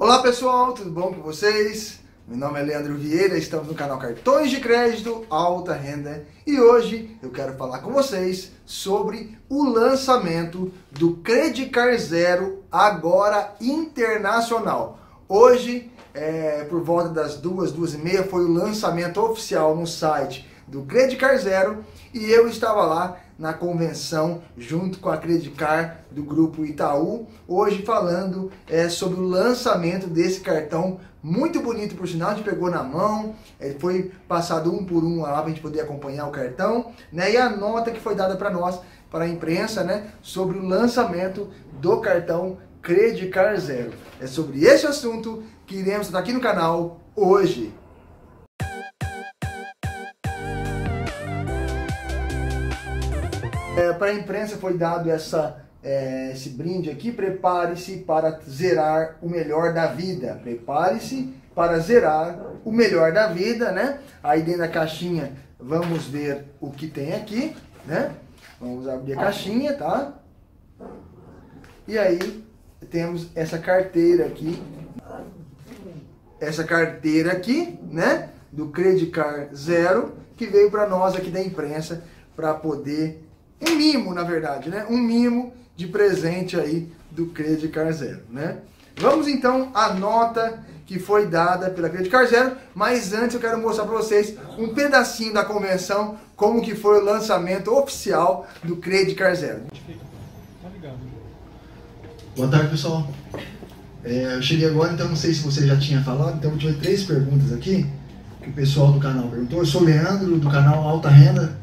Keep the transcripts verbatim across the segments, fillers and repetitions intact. Olá pessoal, tudo bom com vocês? Meu nome é Leandro Vieira, estamos no canal Cartões de Crédito Alta Renda e hoje eu quero falar com vocês sobre o lançamento do Credicard Zero agora internacional. Hoje, é, por volta das duas, duas e meia, foi o lançamento oficial no site do Credicard Zero e eu estava lá na convenção junto com a Credicard do grupo Itaú, hoje falando é, sobre o lançamento desse cartão muito bonito, por sinal, a gente pegou na mão, é, foi passado um por um lá para a gente poder acompanhar o cartão, né? E a nota que foi dada para nós, para a imprensa, né, sobre o lançamento do cartão Credicard Zero. É sobre esse assunto que iremos estar aqui no canal hoje. É, para a imprensa foi dado essa, é, esse brinde aqui, prepare-se para zerar o melhor da vida, prepare-se para zerar o melhor da vida, né? Aí dentro da caixinha vamos ver o que tem aqui, né? Vamos abrir a caixinha, tá? E aí temos essa carteira aqui, essa carteira aqui, né? Do Credicard Zero, que veio para nós aqui da imprensa para poder... Um mimo, na verdade, né? Um mimo de presente aí do Credicard Zero, né? Vamos então à nota que foi dada pela Credicard Zero, mas antes eu quero mostrar para vocês um pedacinho da convenção, como que foi o lançamento oficial do Credicard Zero. Boa tarde, pessoal. É, eu cheguei agora, então não sei se você já tinha falado, então eu tive três perguntas aqui que o pessoal do canal perguntou. Eu sou o Leandro, do canal Alta Renda.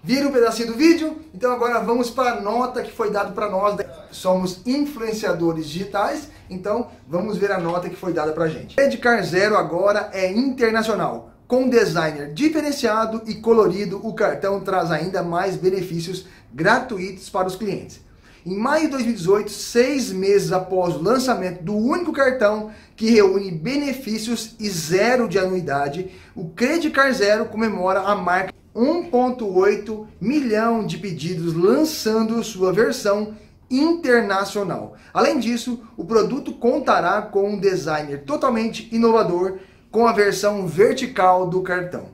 Viram um pedacinho do vídeo? Então agora vamos para a nota que foi dada para nós. Somos influenciadores digitais, então vamos ver a nota que foi dada para a gente. Credicard Zero agora é internacional. Com designer diferenciado e colorido, o cartão traz ainda mais benefícios gratuitos para os clientes. Em maio de dois mil e dezoito, seis meses após o lançamento do único cartão que reúne benefícios e zero de anuidade, o Credicard Zero comemora a marca um ponto oito milhão de pedidos, lançando sua versão internacional. Além disso, o produto contará com um designer totalmente inovador com a versão vertical do cartão.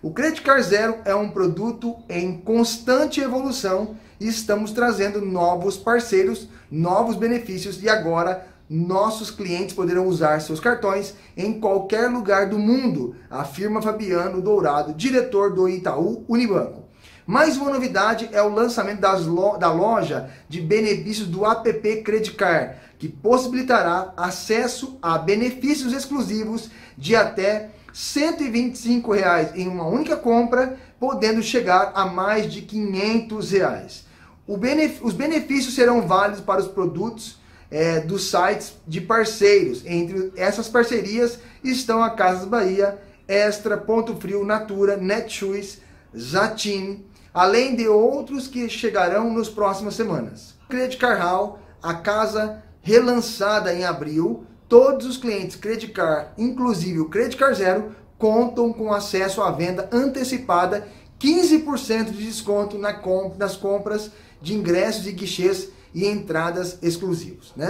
O Credicard Zero é um produto em constante evolução e estamos trazendo novos parceiros, novos benefícios e agora nossos clientes poderão usar seus cartões em qualquer lugar do mundo, afirma Fabiano Dourado, diretor do Itaú Unibanco. Mais uma novidade é o lançamento das lo- da loja de benefícios do app Credicard, que possibilitará acesso a benefícios exclusivos de até cento e vinte e cinco reais em uma única compra, podendo chegar a mais de quinhentos reais. O benef- os benefícios serão válidos para os produtos É, dos sites de parceiros. Entre essas parcerias estão a Casas Bahia, Extra, Ponto Frio, Natura, Netshoes, Zatim, além de outros que chegarão nas próximas semanas. Credicard Hall, a casa relançada em abril, todos os clientes Credicard, inclusive o Credicard Zero, contam com acesso à venda antecipada, quinze por cento de desconto na comp- nas compras de ingressos e guichês e entradas exclusivos, né?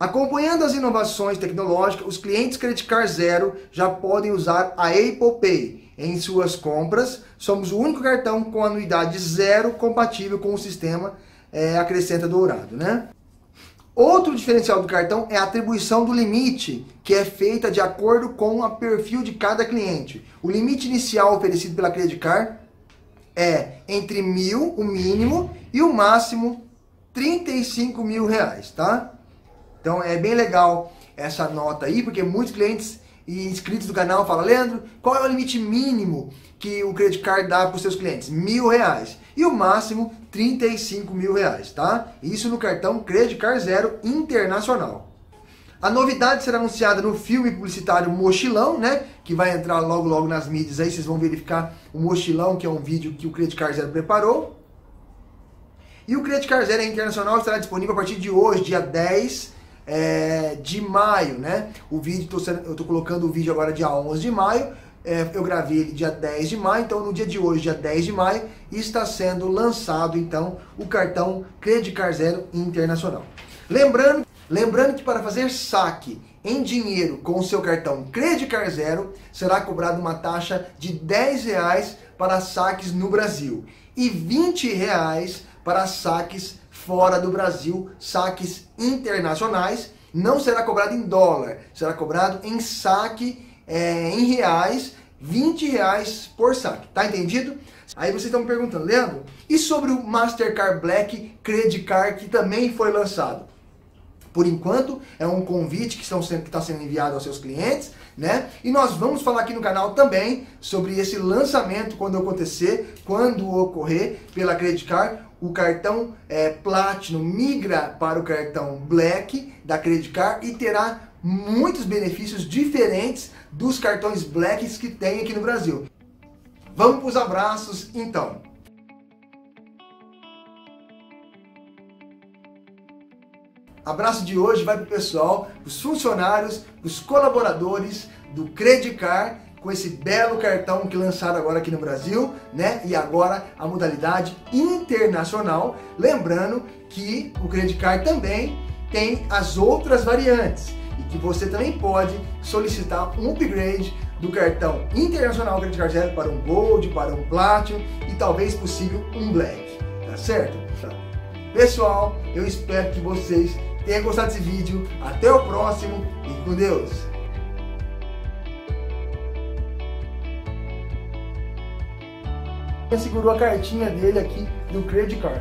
Acompanhando as inovações tecnológicas, os clientes Credicard Zero já podem usar a Apple Pay em suas compras. Somos o único cartão com anuidade zero compatível com o sistema, é, acrescenta Dourado, né? Outro diferencial do cartão é a atribuição do limite, que é feita de acordo com o perfil de cada cliente. O limite inicial oferecido pela Credicard é entre mil, o mínimo, e o máximo trinta e cinco mil reais, tá? Então é bem legal essa nota aí, porque muitos clientes e inscritos do canal fala: Leandro, qual é o limite mínimo que o Credicard dá para os seus clientes? Mil reais. E o máximo, trinta e cinco mil reais, tá? Isso no cartão Credicard Zero Internacional. A novidade será anunciada no filme publicitário Mochilão, né? Que vai entrar logo logo nas mídias aí, vocês vão verificar o Mochilão, que é um vídeo que o Credicard Zero preparou. E o Credicard Zero Internacional estará disponível a partir de hoje, dia dez é, de maio, né? O vídeo, tô, eu tô colocando o vídeo agora dia onze de maio, é, eu gravei ele dia dez de maio, então no dia de hoje, dia dez de maio, está sendo lançado então o cartão Credicard Zero Internacional. Lembrando Lembrando que para fazer saque em dinheiro com o seu cartão Credicard Zero, será cobrada uma taxa de dez reais para saques no Brasil e vinte reais para saques fora do Brasil, saques internacionais. Não será cobrado em dólar, será cobrado em saque é, em reais, vinte reais por saque, tá entendido? Aí vocês estão me perguntando: Leandro, e sobre o Mastercard Black Credicard, que também foi lançado? Por enquanto, é um convite que está sendo enviado aos seus clientes, né? E nós vamos falar aqui no canal também sobre esse lançamento, quando acontecer, quando ocorrer pela Credicard. O cartão é, Platinum migra para o cartão Black da Credicard e terá muitos benefícios diferentes dos cartões Blacks que tem aqui no Brasil. Vamos para os abraços, então. Abraço de hoje vai para o pessoal, os funcionários, os colaboradores do Credicard, com esse belo cartão que lançaram agora aqui no Brasil, né? E agora a modalidade internacional. Lembrando que o Credicard também tem as outras variantes e que você também pode solicitar um upgrade do cartão internacional Credicard Zero para um Gold, para um Platinum e talvez possível um Black, tá certo? Pessoal, eu espero que vocês tenha gostado desse vídeo. Até o próximo e com Deus! Ele segurou a cartinha dele aqui do Credicard.